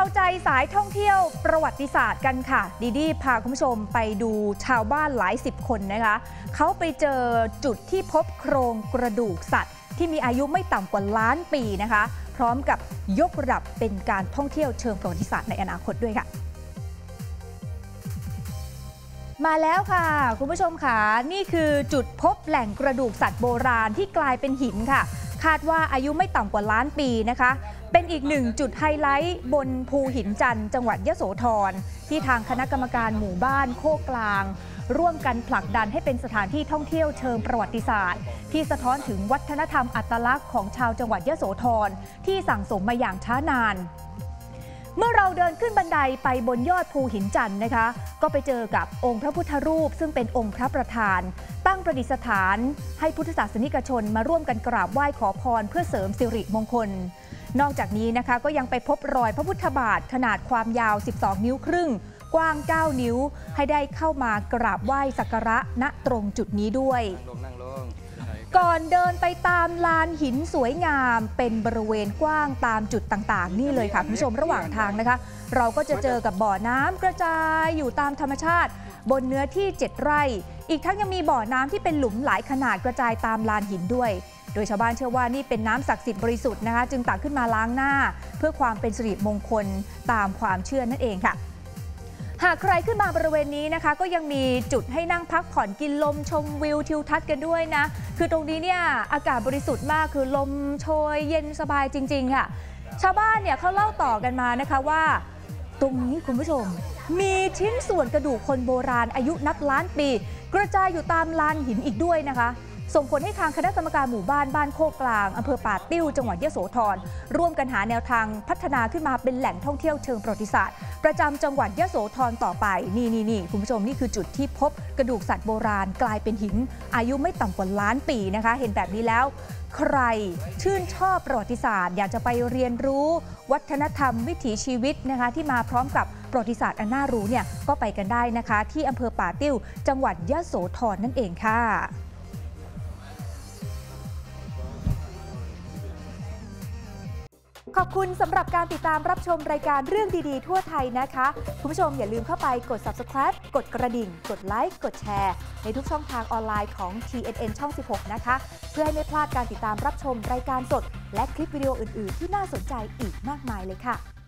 เอาใจสายท่องเที่ยวประวัติศาสตร์กันค่ะดีดีพาคุณผู้ชมไปดูชาวบ้านหลายสิบคนนะคะเขาไปเจอจุดที่พบโครงกระดูกสัตว์ที่มีอายุไม่ต่ำกว่าล้านปีนะคะพร้อมกับยกระดับเป็นการท่องเที่ยวเชิงประวัติศาสตร์ในอนาคตด้วยค่ะมาแล้วค่ะคุณผู้ชมค่ะนี่คือจุดพบแหล่งกระดูกสัตว์โบราณที่กลายเป็นหินค่ะคาดว่าอายุไม่ต่ำกว่าล้านปีนะคะเป็นอีกหนึ่งจุดไฮไลท์บนภูหินจันทร์จังหวัดยโสธรที่ทางคณะกรรมการหมู่บ้านโคกลางร่วมกันผลักดันให้เป็นสถานที่ท่องเที่ยวเชิงประวัติศาสตร์ที่สะท้อนถึงวัฒนธรรมอัตลักษณ์ของชาวจังหวัดยโสธรที่สั่งสมมาอย่างช้านานเมื่อเราเดินขึ้นบันไดไปบนยอดภูหินจันทร์นะคะก็ไปเจอกับองค์พระพุทธรูปซึ่งเป็นองค์พระประธานตั้งประดิษฐานให้พุทธศาสนิกชนมาร่วมกันกราบไหว้ขอพรเพื่อเสริมสิริมงคลนอกจากนี้นะคะก็ยังไปพบรอยพระพุทธบาทขนาดความยาว12นิ้วครึ่งกว้าง9นิ้วให้ได้เข้ามากราบไหว้สักการะณตรงจุดนี้ด้วยก่อนเดินไปตามลานหินสวยงามเป็นบริเวณกว้างตามจุดต่างๆนี่เลยค่ะคุณผู้ชมระหว่างทางนะคะเราก็จะเจอกับบ่อน้ำกระจายอยู่ตามธรรมชาติบนเนื้อที่7ไร่อีกทั้งยังมีบ่อน้ำที่เป็นหลุมหลายขนาดกระจายตามลานหินด้วยโดยชาวบ้านเชื่อว่านี่เป็นน้ำศักดิ์สิทธิ์บริสุทธิ์นะคะจึงตักขึ้นมาล้างหน้าเพื่อความเป็นสิริมงคลตามความเชื่อนั่นเองค่ะหากใครขึ้นมาบริเวณนี้นะคะก็ยังมีจุดให้นั่งพักผ่อนกินลมชมวิวทิวทัศน์กันด้วยนะคือตรงนี้เนี่ยอากาศบริสุทธิ์มากคือลมโชยเย็นสบายจริงๆค่ะชาวบ้านเนี่ยเขาเล่าต่อกันมานะคะว่าตรงนี้คุณผู้ชมมีชิ้นส่วนกระดูกคนโบราณอายุนับล้านปีกระจายอยู่ตามลานหินอีกด้วยนะคะส่งผลให้ทางคณะกรรมการหมู่บ้านบ้านโคกกลางอำเภอป่าติ้วจังหวัดยโสธรร่วมกันหาแนวทางพัฒนาขึ้นมาเป็นแหล่งท่องเที่ยวเชิงประวัติศาสตร์ประจำจังหวัดยโสธรต่อไปนี่คุณผู้ชมนี่คือจุดที่พบกระดูกสัตว์โบราณกลายเป็นหินอายุไม่ต่ำกว่าล้านปีนะคะเห็นแบบนี้แล้วใครชื่นชอบประวัติศาสตร์อยากจะไปเรียนรู้วัฒนธรรมวิถีชีวิตนะคะที่มาพร้อมกับประวัติศาสตร์อันน่ารู้เนี่ยก็ไปกันได้นะคะที่อำเภอป่าติ้วจังหวัดยโสธรนั่นเองค่ะขอบคุณสำหรับการติดตามรับชมรายการเรื่องดีๆทั่วไทยนะคะคุณผู้ชมอย่าลืมเข้าไปกด Subscribe กดกระดิ่งกดไลค์กดแชร์ในทุกช่องทางออนไลน์ของ TNN ช่อง 16 นะคะเพื่อให้ไม่พลาดการติดตามรับชมรายการสดและคลิปวิดีโออื่นๆที่น่าสนใจอีกมากมายเลยค่ะ